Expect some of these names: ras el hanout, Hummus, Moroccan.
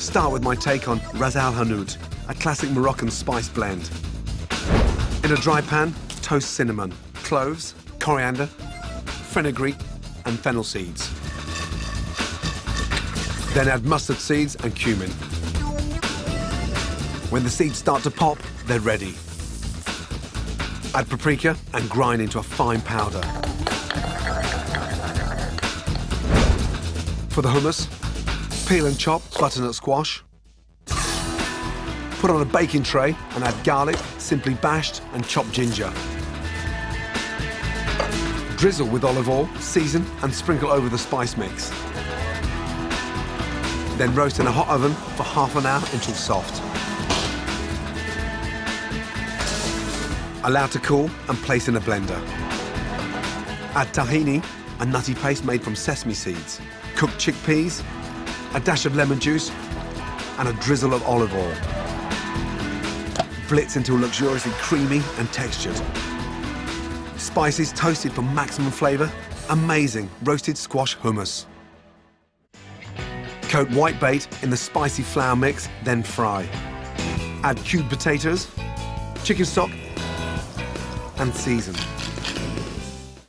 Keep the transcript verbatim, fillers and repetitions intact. start with my take on ras el hanout, a classic Moroccan spice blend. In a dry pan, toast cinnamon, cloves, coriander, fenugreek and fennel seeds. Then add mustard seeds and cumin. When the seeds start to pop, they're ready. Add paprika and grind into a fine powder. For the hummus, peel and chop butternut squash. Put on a baking tray and add garlic, simply bashed, and chopped ginger. Drizzle with olive oil, season, and sprinkle over the spice mix. Then roast in a hot oven for half an hour until soft. Allow to cool and place in a blender. Add tahini, a nutty paste made from sesame seeds, cooked chickpeas, a dash of lemon juice, and a drizzle of olive oil. Blitz until luxuriously creamy and textured. Spices toasted for maximum flavour. Amazing roasted squash hummus. Coat white bait in the spicy flour mix, then fry. Add cubed potatoes, chicken stock, and season.